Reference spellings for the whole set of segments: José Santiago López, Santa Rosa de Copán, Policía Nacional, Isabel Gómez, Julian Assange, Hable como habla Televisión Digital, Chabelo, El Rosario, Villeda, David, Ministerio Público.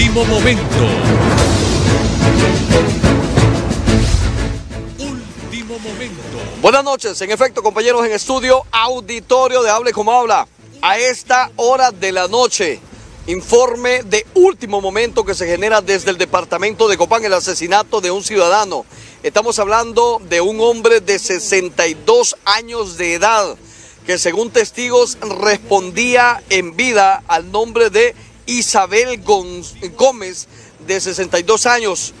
Último momento. Último momento. Buenas noches, en efecto, compañeros en estudio, auditorio de Hable como habla. A esta hora de la noche, informe de último momento que se genera desde el departamento de Copán, el asesinato de un ciudadano. Estamos hablando de un hombre de 62 años de edad que, según testigos, respondía en vida al nombre de Isabel Gómez, de 62 años,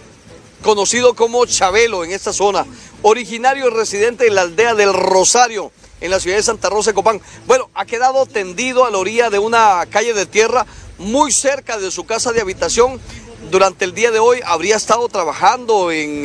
conocido como Chabelo en esta zona, originario y residente de la aldea del Rosario, en la ciudad de Santa Rosa de Copán. Bueno, ha quedado tendido a la orilla de una calle de tierra muy cerca de su casa de habitación. Durante el día de hoy habría estado trabajando en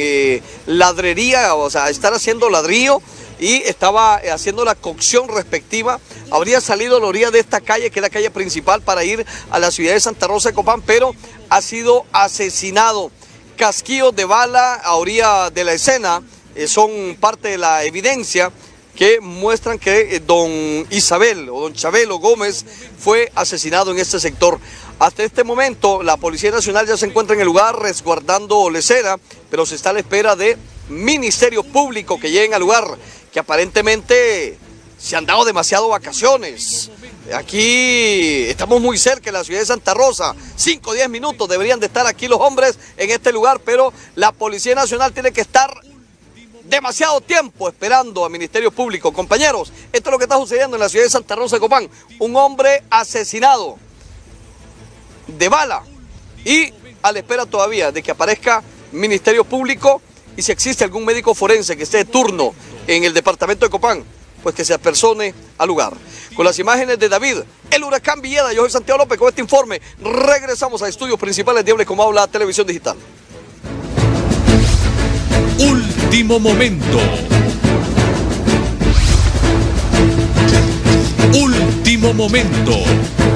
ladrería, o sea, estar haciendo ladrillo, y estaba haciendo la cocción respectiva. Habría salido a la orilla de esta calle, que es la calle principal, para ir a la ciudad de Santa Rosa de Copán, pero ha sido asesinado. Casquillos de bala a orilla de la escena son parte de la evidencia que muestran que don Isabel o don Chabelo Gómez fue asesinado en este sector. Hasta este momento la Policía Nacional ya se encuentra en el lugar resguardando la escena, pero se está a la espera de Ministerio Público que lleguen al lugar, que aparentemente se han dado demasiado vacaciones. Aquí estamos muy cerca de la ciudad de Santa Rosa, 5 o 10 minutos deberían de estar aquí los hombres en este lugar, pero la Policía Nacional tiene que estar demasiado tiempo esperando a Ministerio Público. Compañeros, esto es lo que está sucediendo en la ciudad de Santa Rosa de Copán. Un hombre asesinado de bala y a la espera todavía de que aparezca Ministerio Público, y si existe algún médico forense que esté de turno en el departamento de Copán, pues que se apersone al lugar. Con las imágenes de David, el huracán Villeda, yo soy José Santiago López. Con este informe regresamos a estudios principales de Hable como habla Televisión Digital. Último momento. Último momento.